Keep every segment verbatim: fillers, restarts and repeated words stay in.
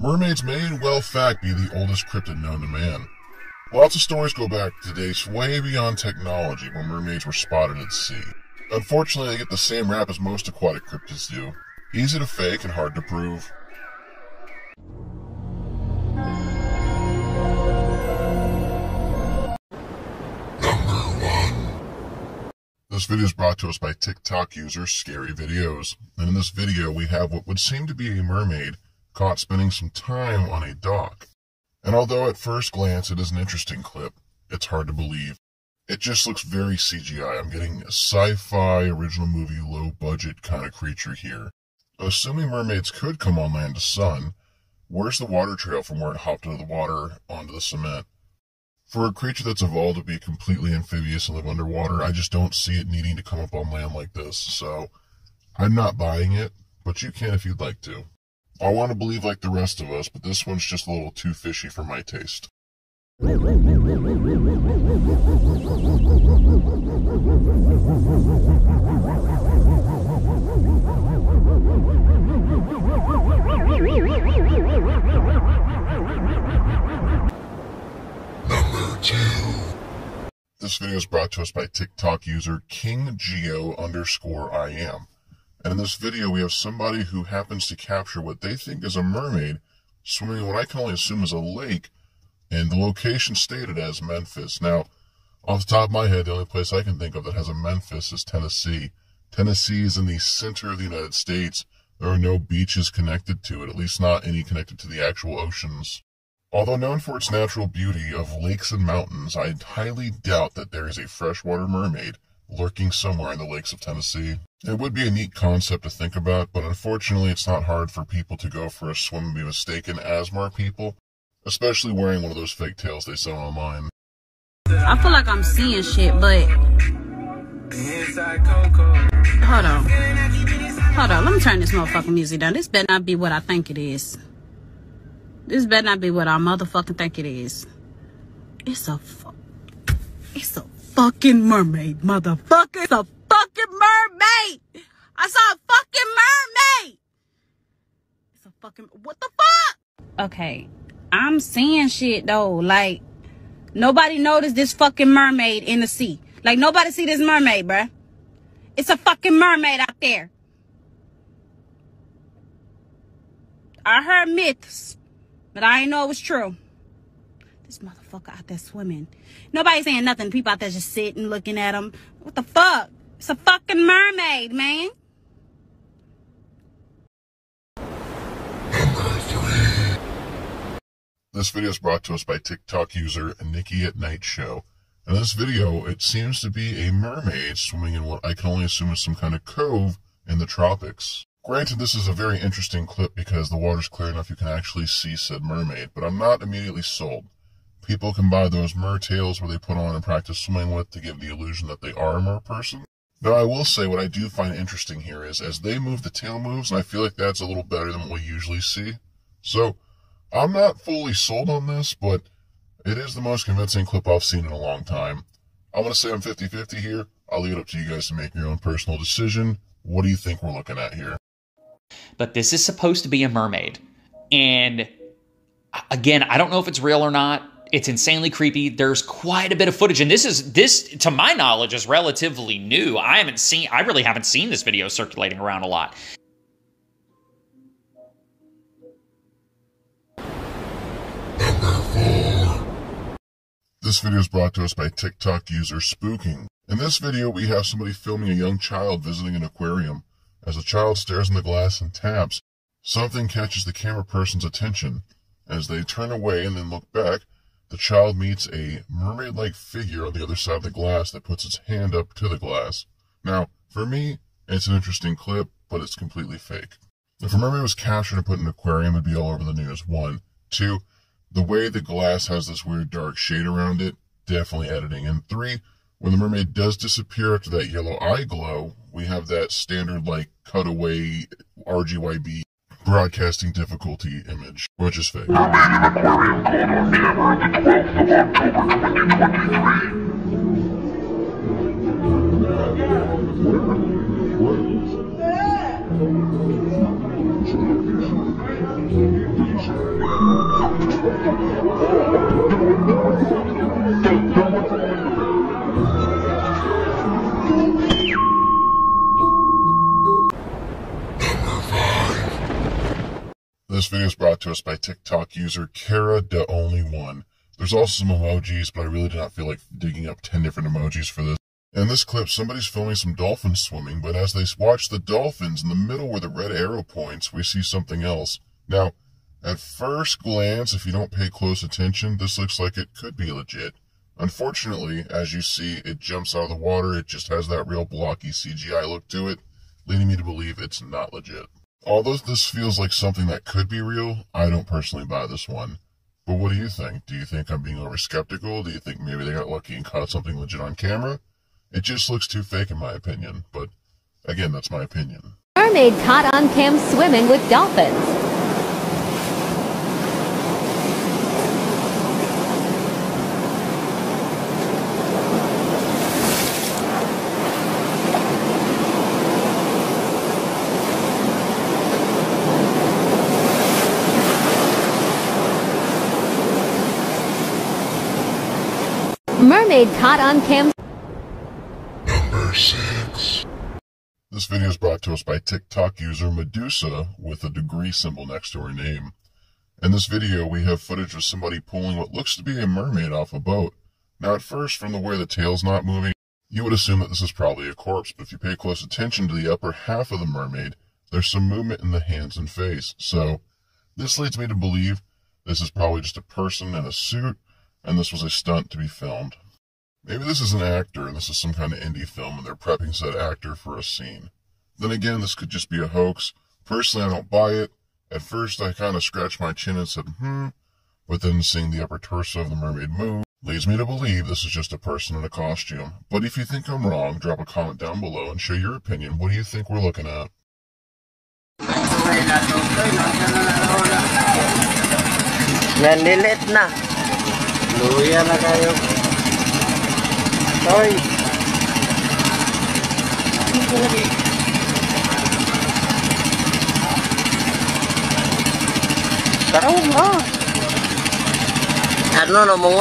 mermaids may in well fact be the oldest cryptid known to man. Lots of stories go back to days way beyond technology when mermaids were spotted at sea. Unfortunately, they get the same rap as most aquatic cryptids do. Easy to fake and hard to prove. This video is brought to us by TikTok user Scary Videos, and in this video we have what would seem to be a mermaid caught spending some time on a dock. And although at first glance it is an interesting clip, it's hard to believe. It just looks very C G I. I'm getting a sci-fi, original movie, low-budget kind of creature here. Assuming mermaids could come on land to sun, where's the water trail from where it hopped out of the water onto the cement? For a creature that's evolved to be completely amphibious and live underwater, I just don't see it needing to come up on land like this, so I'm not buying it, but you can if you'd like to. I want to believe like the rest of us, but this one's just a little too fishy for my taste. This video is brought to us by TikTok user KingGeo underscore I am. And in this video, we have somebody who happens to capture what they think is a mermaid swimming in what I can only assume is a lake, and the location stated as Memphis. Now, off the top of my head, the only place I can think of that has a Memphis is Tennessee. Tennessee is in the center of the United States. There are no beaches connected to it, at least not any connected to the actual oceans. Although known for its natural beauty of lakes and mountains, I highly doubt that there is a freshwater mermaid lurking somewhere in the lakes of Tennessee. It would be a neat concept to think about, but unfortunately it's not hard for people to go for a swim and be mistaken as mer people, especially wearing one of those fake tails they sell online. I feel like I'm seeing shit, but... Hold on. Hold on, let me turn this motherfucking music down. This better not be what I think it is. This better not be what I motherfucking think it is. It's a fu- It's a fucking mermaid, motherfucker. It's a fucking mermaid. I saw a fucking mermaid. It's a fucking... What the fuck? Okay. I'm seeing shit, though. Like, nobody noticed this fucking mermaid in the sea. Like, nobody see this mermaid, bruh. It's a fucking mermaid out there. I heard myths, but I ain't know it was true. This motherfucker out there swimming. Nobody saying nothing. People out there just sitting, looking at him. What the fuck? It's a fucking mermaid, man. This video is brought to us by TikTok user Nikki at Night Show. In this video, it seems to be a mermaid swimming in what I can only assume is some kind of cove in the tropics. Granted, this is a very interesting clip because the water's clear enough you can actually see said mermaid, but I'm not immediately sold. People can buy those mer tails where they put on and practice swimming with to give the illusion that they are a mer person. Now, I will say what I do find interesting here is as they move, the tail moves, and I feel like that's a little better than what we usually see. So, I'm not fully sold on this, but it is the most convincing clip I've seen in a long time. I'm going to say I'm fifty fifty here. I'll leave it up to you guys to make your own personal decision. What do you think we're looking at here? But this is supposed to be a mermaid. And again, I don't know if it's real or not. It's insanely creepy. There's quite a bit of footage. And this is, this, to my knowledge, is relatively new. I haven't seen, I really haven't seen this video circulating around a lot. This video is brought to us by TikTok user Spooking. In this video, we have somebody filming a young child visiting an aquarium. As the child stares in the glass and taps, something catches the camera person's attention. As they turn away and then look back, the child meets a mermaid-like figure on the other side of the glass that puts its hand up to the glass. Now, for me, it's an interesting clip, but it's completely fake. If a mermaid was captured and put in an aquarium, it'd be all over the news. One, two, the way the glass has this weird dark shade around it, definitely editing. And three, when the mermaid does disappear after that yellow eye glow, we have that standard, like, cutaway R G Y B broadcasting difficulty image, which is fake. This video is brought to us by TikTok user Cara Da Only one. There's also some emojis, but I really do not feel like digging up ten different emojis for this. In this clip, somebody's filming some dolphins swimming, but as they watch the dolphins, in the middle where the red arrow points, we see something else. Now, at first glance, if you don't pay close attention, this looks like it could be legit. Unfortunately, as you see, it jumps out of the water, it just has that real blocky C G I look to it, leading me to believe it's not legit. Although this feels like something that could be real, I don't personally buy this one. But what do you think? Do you think I'm being over-skeptical? Do you think maybe they got lucky and caught something legit on camera? It just looks too fake in my opinion, but again, that's my opinion. Mermaid caught on cam swimming with dolphins. Mermaid caught on cam. Six. This video is brought to us by TikTok user Medusa with a degree symbol next to her name. In this video, we have footage of somebody pulling what looks to be a mermaid off a boat. Now, at first, from the way the tail's not moving, you would assume that this is probably a corpse, but if you pay close attention to the upper half of the mermaid, there's some movement in the hands and face. So, this leads me to believe this is probably just a person in a suit, and this was a stunt to be filmed. Maybe this is an actor, and this is some kind of indie film, and they're prepping said actor for a scene. Then again, this could just be a hoax. Personally, I don't buy it. At first, I kind of scratched my chin and said, hmm, but then seeing the upper torso of the mermaid move leads me to believe this is just a person in a costume. But if you think I'm wrong, drop a comment down below and share your opinion. What do you think we're looking at? Nanilit na. Luya na kayo. Sorry. Tara mo. Ano na mo?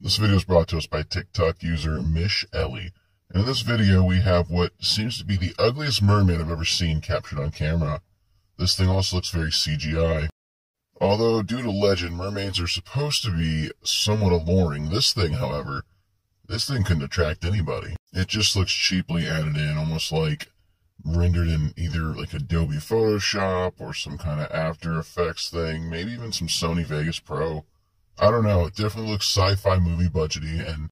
This video is brought to us by TikTok user Mish Ellie. And in this video, we have what seems to be the ugliest mermaid I've ever seen captured on camera. This thing also looks very C G I. Although, due to legend, mermaids are supposed to be somewhat alluring. This thing, however, this thing couldn't attract anybody. It just looks cheaply added in, almost like rendered in either like Adobe Photoshop or some kind of After Effects thing, maybe even some Sony Vegas Pro. I don't know, it definitely looks sci-fi movie budgety, and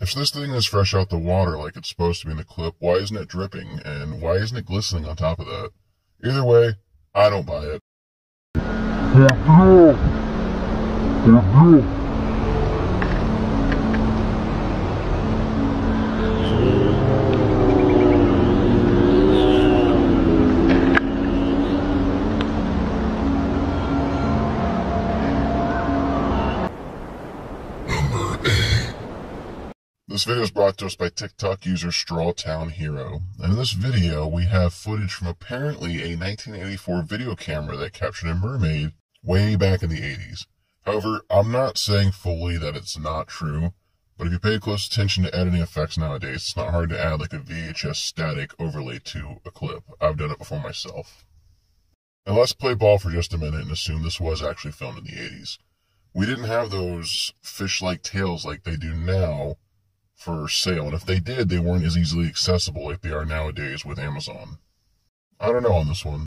if this thing is fresh out the water like it's supposed to be in the clip, why isn't it dripping, and why isn't it glistening on top of that? Either way, I don't buy it. This video is brought to us by TikTok user Straw Town Hero. And in this video, we have footage from apparently a nineteen eighty-four video camera that captured a mermaid way back in the eighties. However, I'm not saying fully that it's not true, but if you pay close attention to editing effects nowadays, it's not hard to add like a V H S static overlay to a clip. I've done it before myself. Now let's play ball for just a minute and assume this was actually filmed in the eighties. We didn't have those fish-like tails like they do now for sale, and if they did, they weren't as easily accessible like they are nowadays with Amazon. I don't know on this one.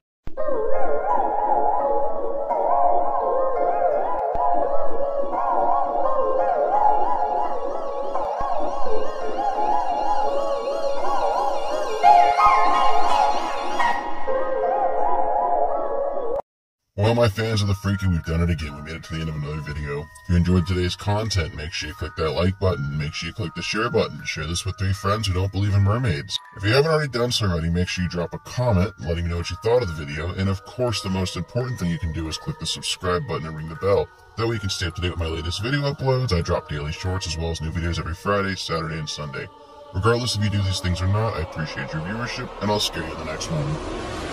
Well, my fans of the freaky, we've done it again. We made it to the end of another video. If you enjoyed today's content, make sure you click that like button. Make sure you click the share button. Share this with three friends who don't believe in mermaids. If you haven't already done so already, make sure you drop a comment letting me know what you thought of the video. And of course, the most important thing you can do is click the subscribe button and ring the bell. That way you can stay up to date with my latest video uploads. I drop daily shorts as well as new videos every Friday, Saturday, and Sunday. Regardless if you do these things or not, I appreciate your viewership, and I'll scare you in the next one.